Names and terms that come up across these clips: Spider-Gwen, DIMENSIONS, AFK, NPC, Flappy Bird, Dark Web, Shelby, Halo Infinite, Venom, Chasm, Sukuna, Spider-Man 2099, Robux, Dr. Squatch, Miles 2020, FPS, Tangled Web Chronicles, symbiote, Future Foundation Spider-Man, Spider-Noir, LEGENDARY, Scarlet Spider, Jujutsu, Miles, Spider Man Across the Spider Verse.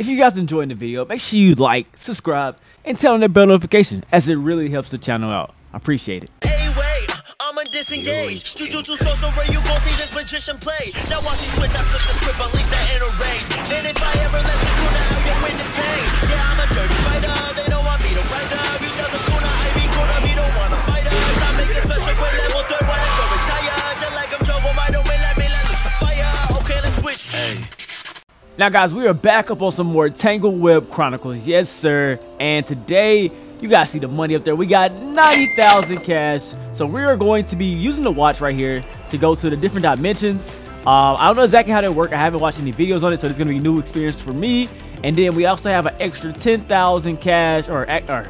If you guys enjoyed the video, make sure you like, subscribe, and tell on that bell notification, as it really helps the channel out. I appreciate it. Disengage, Jujutsu Soso, where you gon' see this magician play. Now watch you switch, I flip the script, unleash that inner rage. And if I ever let Sukuna out, you'll witness pain. Yeah, I'm a dirty fighter, they know I be the riser. If you tell Sukuna, I be gonna be the one to fight her. Cause I make it special with level 3 when I go retire. Just like I'm trouble, why don't we let me lose the fire? Okay, let's switch. Hey. Now guys, we are back up on some more Tangled Web Chronicles. Yes sir, and today, you guys see the money up there. We got 90,000 cash. So we are going to be using the watch right here to go to the different dimensions. I don't know exactly how they work. I haven't watched any videos on it, so it's going to be a new experience for me. And then we also have an extra 10,000 cash or 10,000.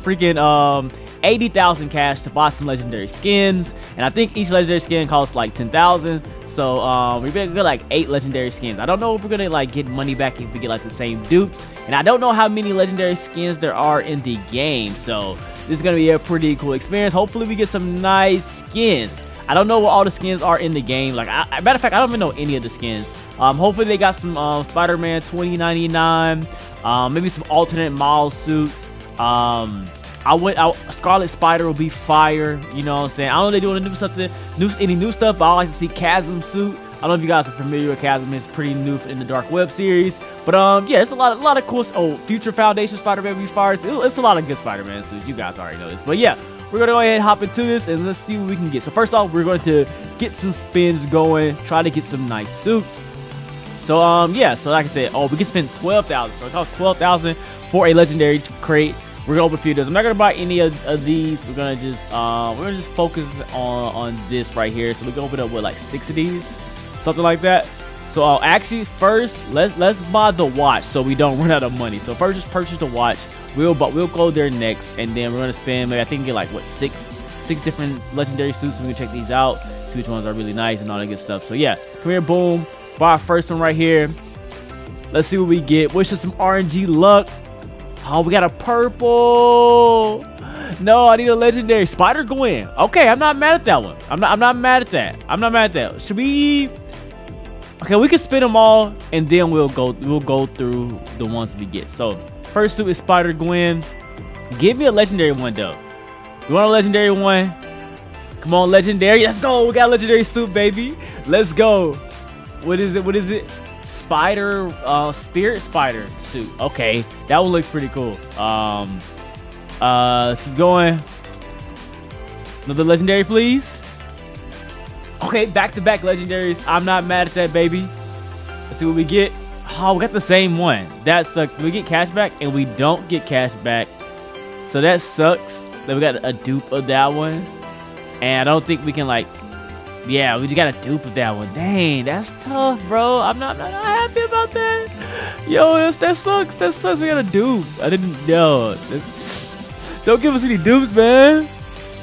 Freaking 80,000 cash to buy some legendary skins. And I think each legendary skin costs like 10,000. So we've been like 8 legendary skins. I don't know if we're gonna like get money back if we get like the same dupes. And I don't know how many legendary skins there are in the game. So this is gonna be a pretty cool experience. Hopefully we get some nice skins. I don't know what all the skins are in the game. Like, matter of fact, I don't even know any of the skins. Hopefully they got some Spider-Man 2099. Maybe some alternate Miles suits. Scarlet Spider will be fire, you know what I'm saying? I don't know if they're doing any new stuff, but I like to see Chasm suit. I don't know if you guys are familiar with Chasm. It's pretty new in the Dark Web series. But yeah, it's a lot of cool. Oh, Future Foundation Spider-Man will be fire. It's a lot of good Spider-Man suits. You guys already know this. But yeah, we're going to go ahead and hop into this and let's see what we can get. So first off, we're going to get some spins going, try to get some nice suits. So yeah, so like I said, oh, we can spend 12,000. So it costs 12,000 for a legendary crate. We're gonna open a few of those. I'm not gonna buy any of these. We're gonna just we're gonna just focus on this right here. So we're gonna open up with like 6 of these, something like that. So actually first let's buy the watch so we don't run out of money. So first just purchase the watch. We'll go there next, and then we're gonna spend maybe, I think, get like what, six different legendary suits. We can check these out, see which ones are really nice and all that good stuff. So yeah, come here, boom, buy our first one right here. Let's see what we get. Wish us some RNG luck. Oh, we got a purple. No, I need a legendary Spider-Gwen. Okay, I'm not mad at that one. I'm not mad at that. I'm not mad at that. Should we? Okay, we can spin them all, and then we'll go through the ones we get. So first suit is Spider-Gwen. Give me a legendary one though. You want a legendary one? Come on, legendary. Let's go. We got a legendary suit, baby. Let's go. What is it? What is it? Spirit Spider suit. Okay, that one looks pretty cool. Let's keep going. Another legendary, please. Okay, back-to-back legendaries. I'm not mad at that, baby. Let's see what we get. Oh, we got the same one. That sucks. We get cash back, and we don't get cash back. So that sucks. Then we got a dupe of that one, and I don't think we can like. Yeah, we just got a dupe of that one. Dang, that's tough, bro. I'm not happy about that. Yo, that sucks. That sucks. We got a dupe. I didn't know. Don't give us any dupes, man.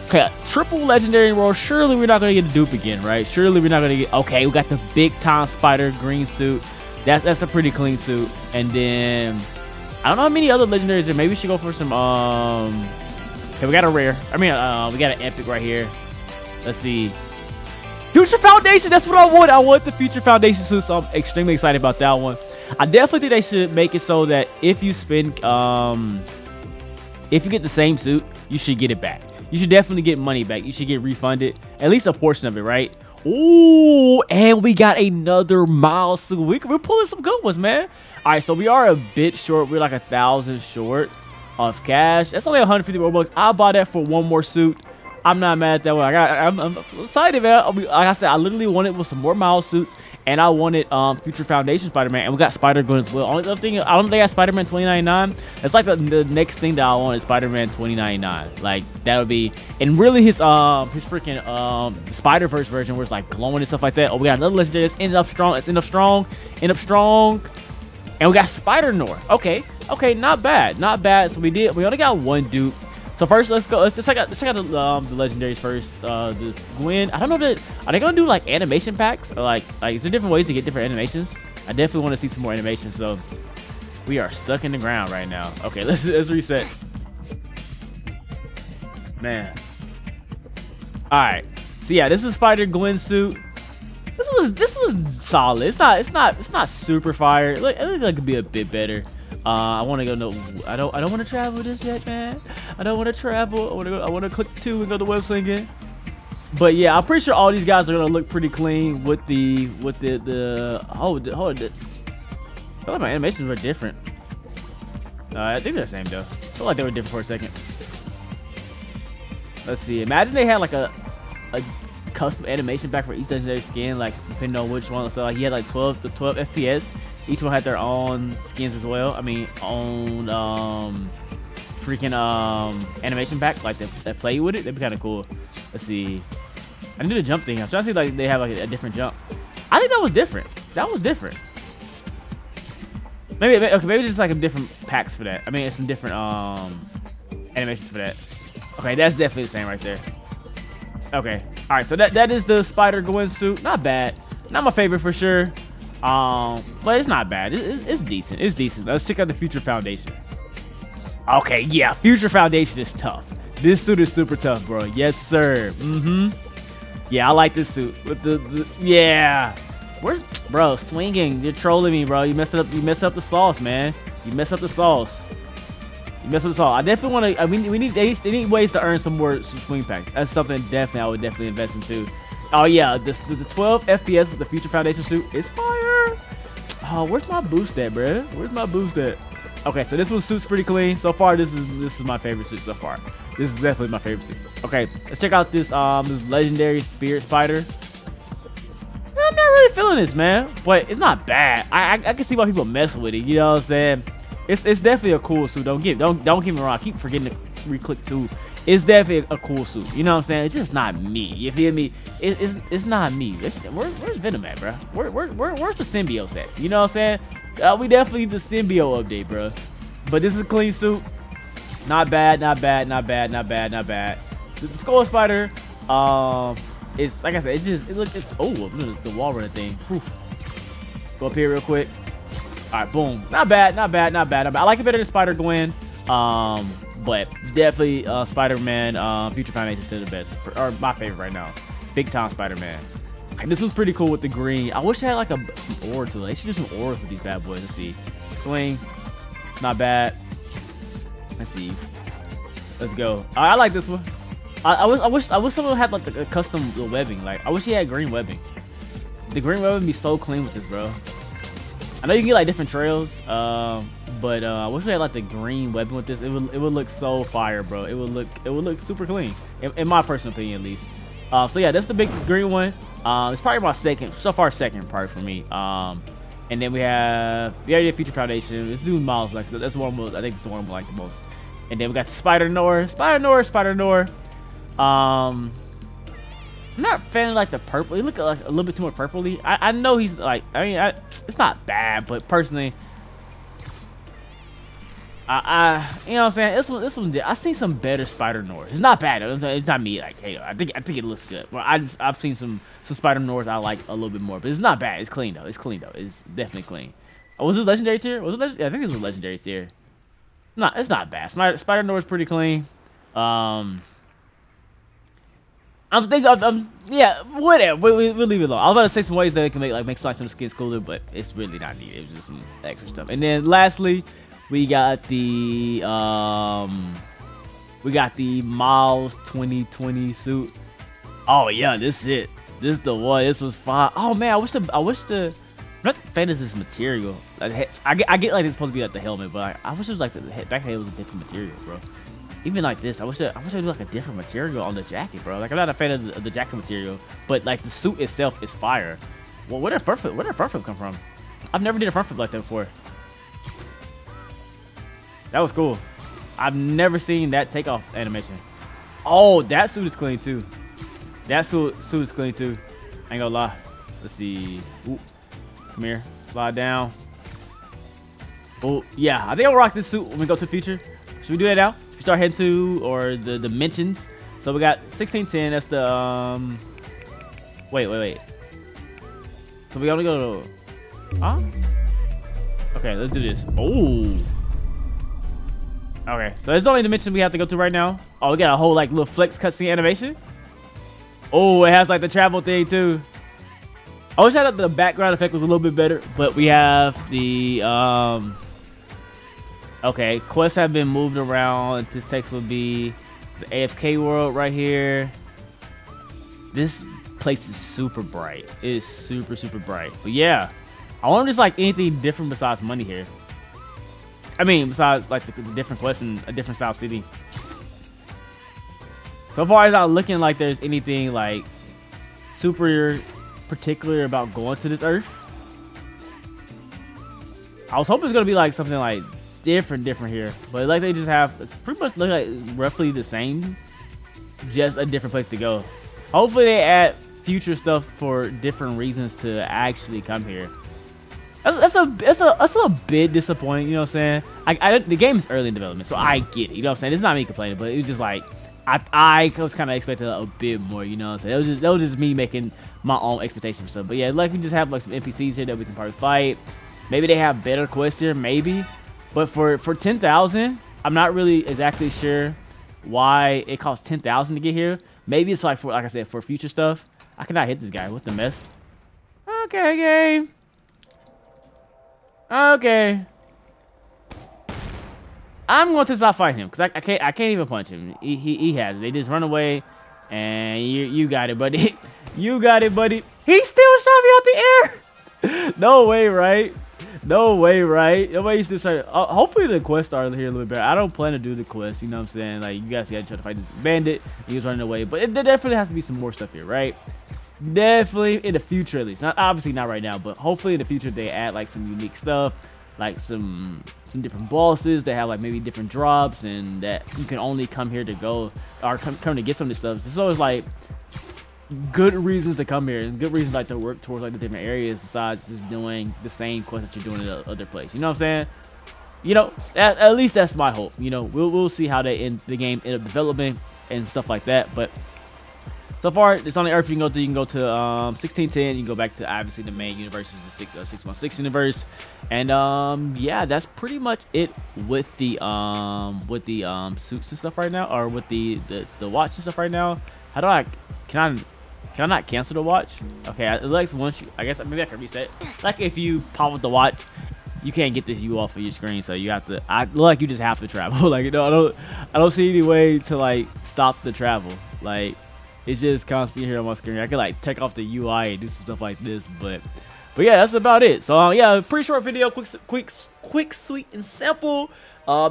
Okay, triple legendary roll. Surely we're not gonna get a dupe again, right? Surely we're not gonna get. Okay, we got the big time spider green suit. That's a pretty clean suit. And then I don't know how many other legendaries there. Maybe we should go for some. Okay, we got a rare. I mean, we got an epic right here. Let's see. Future Foundation, that's what I want. I want the Future Foundation suit, so I'm extremely excited about that one. I definitely think they should make it so that if you spend, if you get the same suit, you should get it back. You should definitely get money back. You should get refunded, at least a portion of it, right? Ooh, and we got another Miles suit. We're pulling some good ones, man. All right, so we are a bit short. We're like 1,000 short of cash. That's only 150 Robux. I'll buy that for one more suit. I'm not mad at that one. I'm excited, man. Like I said, I literally wanted with some more Miles suits, and I wanted Future Foundation Spider-Man, and we got Spider-Gwen as well. Only other thing, I don't think I got Spider-Man 2099. That's like the next thing that I want is Spider-Man 2099. Like that would be, and really his freaking Spider-Verse version where it's like glowing and stuff like that. Oh, we got another legendary. It's ended up strong. It's ended up strong, and we got Spider-Noir. Okay, not bad, not bad. So we only got one dupe. So first, let's go. Let's check out the legendaries first. This Gwen. I don't know that. Are they gonna do like animation packs? Or like is there different ways to get different animations? I definitely want to see some more animations. So we are stuck in the ground right now. Okay, let's reset. Man. All right. So yeah, this is Spider Gwen suit. This was this was solid. It's not super fire. Like, I think that could be a bit better. I want to go. No, I don't want to travel this yet, man. I don't want to travel. I want to click 2 and go to the website again. But yeah, I'm pretty sure all these guys are gonna look pretty clean with the oh, my animations were different. I think they're the same though. I feel like they were different for a second. Let's see. Imagine they had like a custom animation back for each legendary skin, like depending on which one. So like he had like 12 FPS. Each one had their own skins as well. I mean, own freaking animation pack, like that play with it. That'd be kind of cool. Let's see. I didn't do the jump thing. I'm trying to see like they have like a different jump. I think that was different. Maybe okay, maybe just like different packs for that. I mean, it's some different animations for that. Okay, that's definitely the same right there. Okay, all right. So that is the Spider-Gwen suit. Not bad. Not my favorite for sure. But it's not bad. It's decent. It's decent. Let's check out the Future Foundation. Okay, yeah, Future Foundation is tough. This suit is super tough, bro. Yes, sir. Yeah, I like this suit. With the yeah. Where's bro swinging? You're trolling me, bro. You messed up. You messed up the sauce, man. You messed up the sauce. I definitely want to. I mean, they need ways to earn some more swing packs. That's something definitely I would definitely invest into. Oh yeah, the 12 FPS with the Future Foundation suit is fire. Oh, where's my boost at, bro? Where's my boost at? Okay, so this one suit's pretty clean so far. This is my favorite suit so far. This is definitely my favorite suit. Okay, let's check out this this legendary spirit spider. I'm not really feeling this, man, but it's not bad. I can see why people mess with it. You know what I'm saying? It's definitely a cool suit. Don't get me wrong. I keep forgetting to re-click 2. It's definitely a cool suit. You know what I'm saying? It's just not me. You feel me? It's not me. Where's Venom at, bro? Where's the symbiote at? You know what I'm saying? We definitely need the symbiote update, bro. But this is a clean suit. Not bad. The Scarlet Spider. It's like I said. It looks oh, look, the wall runner thing. Whew. Go up here real quick. All right, boom. Not bad. I like it better than Spider-Gwen. But definitely Spider-Man Future Foundation is still the best, or my favorite right now. Big time Spider-Man. And this was pretty cool with the green. I wish I had like some aura to it. They should do some auras with these bad boys. Let's see. Swing. Not bad. Let's see. Let's go. I like this one. I wish someone had like a custom webbing. Like I wish he had green webbing. The green webbing would be so clean with this, bro. I know you can get like different trails, but I wish they had like the green webbing with this. It would look so fire, bro. It would look super clean, in my personal opinion at least. So yeah, that's the big green one. It's probably my second part for me. And then we have the idea of Future Foundation. Let's do Miles, like that's the one I think it's the one we like the most. And then we got the Spider-Noir. I'm not a fan of like the purple. He look like a little bit too much purpley. I know he's like, I mean, it's not bad, but personally, I you know what I'm saying. This one I seen some better Spider-Noirs. It's not bad. It's not me. Like, hey, I think it looks good. Well, I've seen some Spider-Noirs I like a little bit more, but it's not bad. It's clean though. It's definitely clean. Oh, was it legendary tier? Yeah, I think it was a legendary tier. No, it's not bad. Spider-Noir is pretty clean. I'm thinking, yeah, whatever. We'll leave it alone. I was about to say some ways that it can make some skins cooler, but it's really not needed. It's just some extra stuff. And then lastly, we got the Miles 2020 suit. Oh yeah, this is it. This is the one. This was fine. Oh man, I wish the I'm not the fan of this material. Like, I get like it's supposed to be like the helmet, but I wish it was like the back head was a different material, bro. Even like this, I wish I would do like a different material on the jacket, bro. Like I'm not a fan of the jacket material, but like the suit itself is fire. Well, where did front flip come from? I've never did a front flip like that before. That was cool. I've never seen that takeoff animation. Oh, that suit is clean too. That suit is clean too. I ain't gonna lie. Let's see. Ooh. Come here. Slide down. Oh yeah, I think I'll rock this suit when we go to the future. Should we do that now? Start heading to or the dimensions. So we got 1610. That's the wait. So we gotta go to okay, let's do this. Oh. Okay, so there's only dimension we have to go to right now. Oh, we got a whole like little flex cutscene animation. Oh, it has like the travel thing too. I wish I thought the background effect was a little bit better, but we have the okay, quests have been moved around. This text would be the AFK world right here. This place is super bright. It is super, super bright. But yeah, I wonder if there's like anything different besides money here. I mean, besides like the different quests in a different style city. So far, it's not looking like there's anything like super particular about going to this Earth. I was hoping it's gonna be like something like different here, but like they just have pretty much look like roughly the same, just a different place to go. Hopefully they add future stuff for different reasons to actually come here. That's a bit disappointing, you know what I'm saying? The game is early in development, so I get it, you know what I'm saying? It's not me complaining, but it was just like I was kind of expecting a bit more, you know what I'm saying? That was just me making my own expectations for stuff. But yeah, like we just have like some NPCs here that we can probably fight. Maybe they have better quests here, maybe. But for 10,000, I'm not really exactly sure why it costs 10,000 to get here. Maybe it's like for, like I said, for future stuff. I cannot hit this guy. What the mess? Okay, game. Okay. I'm going to stop fighting him because I can't even punch him. He has it. They just run away, and you got it, buddy. You got it, buddy. He still shot me out the air. No way, right? No way, right? Nobody used to start. Hopefully the quests are here a little bit better. I don't plan to do the quest, you know what I'm saying? Like, you guys see I tried to fight this bandit. He was running away. But there definitely has to be some more stuff here, right? Definitely in the future, at least. Not obviously not right now, but hopefully in the future they add like some unique stuff, like some different bosses. They have like maybe different drops, and that you can only come here to go or come to get some of this stuff. It's always like good reasons to come here and good reasons like to work towards like the different areas besides just doing the same quest that you're doing in the other place, you know what I'm saying? You know, at least that's my hope. You know, we'll see how they end the game end up developing and stuff like that, but so far it's on the Earth. You can go to 1610, you can go back to obviously the main universe, which is the 616 universe, and yeah, that's pretty much it with the suits and stuff right now, or with the watch and stuff right now. How do I can I not cancel the watch? Okay, it looks once you, I guess maybe I can reset. Like if you pop up the watch, you can't get this U off of your screen, so you have to. I look like you just have to travel. Like you know, I don't see any way to like stop the travel. Like it's just constantly here on my screen. I could like take off the UI and do some stuff like this, but yeah, that's about it. So yeah, pretty short video, quick, sweet, and simple.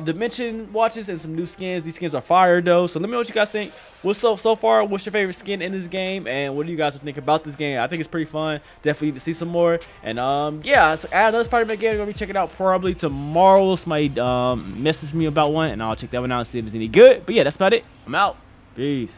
Dimension watches and some new skins. These skins are fire though, so let me know what you guys think. What's up so far? What's your favorite skin in this game, and what do you guys think about this game? I think it's pretty fun. Definitely need to see some more. And yeah, I had another Spider-Man game. I'm gonna be checking out probably tomorrow. Somebody message me about one, and I'll check that one out and see if it's any good. But yeah, that's about it. I'm out. Peace.